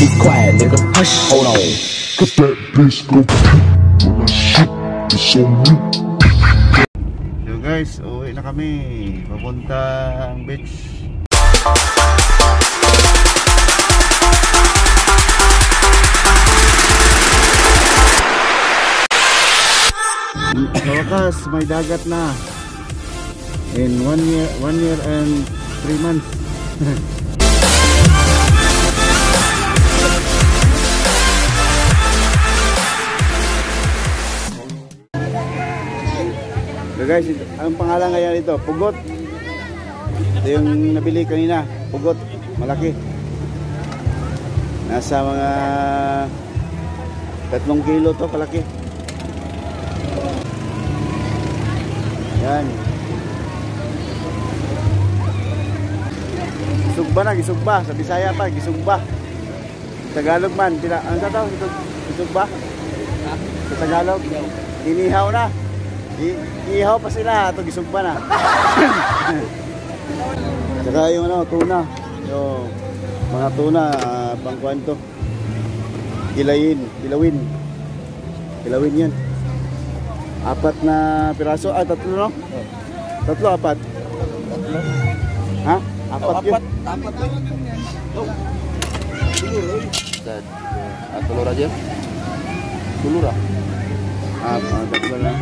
Be quiet, nigga. Hush. Hold on. Cause that bitch go when I shoot, it's on me. Yo guys, uwi na kami. Papuntang beach. Sa wakas, may dagat na. In 1 year and 3 months. So guys, ang pangalan kaya nito, pugot. Ito yung nabili kanina, pugot, malaki. Nasa mga 3 kilo to, kalaki. Yan. Gisugba na, gisugba. Sa Bisaya pa, gisugba. Tagalog man, ano sa tao? Gisugba? Sa Tagalog? Inihaw na. Inihaw pa sila, ito gisugba na. Saka yung ano, tuna. Yung mga tuna, pangkwanto. Kilawin yan. 4 na piraso, 3 no? 3, 4? 3. Ha? 4 yun. 4 lang yan. Tulur aja? Tulur ah? 4 lang.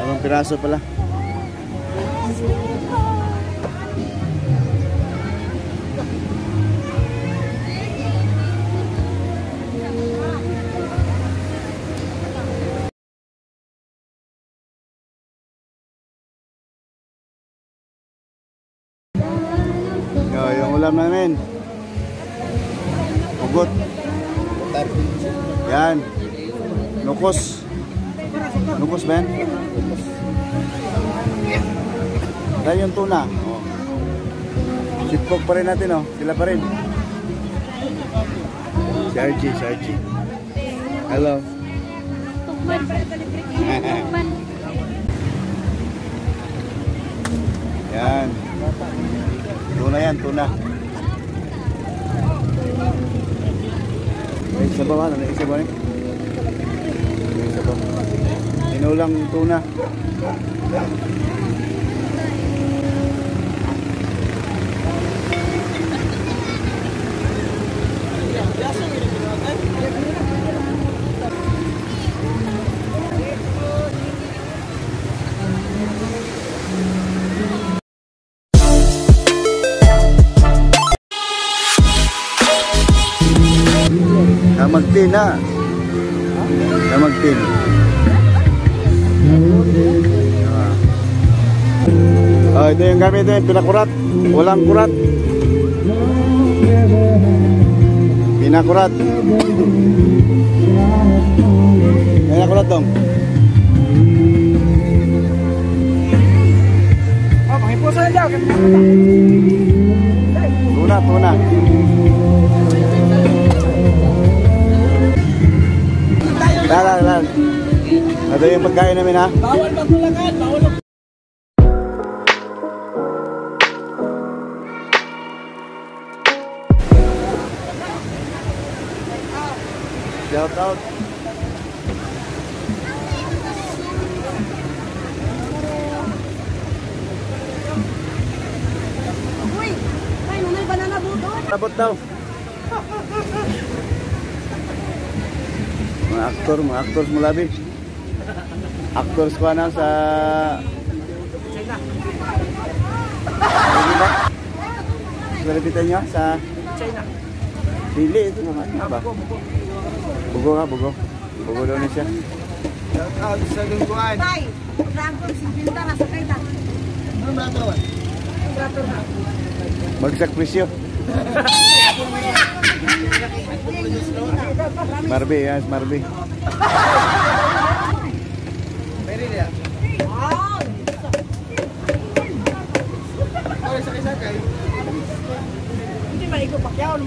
2 piraso pala. Ulam namin ugot yan, nukos ben tayo yung tuna oh. Sipok pa rin natin oh, sila pa rin si Archie hello tukman pa rin tukman yan tuna. May isa ba ba? May isa ba rin? May isa ba? Inulang tuna. Magtin na. Na magtin. Ah, ito yung gamit din, pinakurat. Walang kurat. Pinakurat. Pinakurat dong. Oh, panghipusan daw. Tuna. Lalan. Ito yung pagkain namin ha. Bawal magulakan, bawal magulakan. Shout out. Uy, ay nung may banana buto. Tabot daw. Mga aktor mula bin. Aktor sepanang sa China. Kalipitan nyo sa China. Dili ito naman. Bugo ha, bugo. Bugo daw niya siya. Shout out sa lingkuhan. Tay, rangkong si Binta na sa kaita. Ano mga tawan? Magsak presyo. Marbi ya, Marbi. Beri dia. Wow. Kalau sakit-sakit. Ini balik ke pakaian.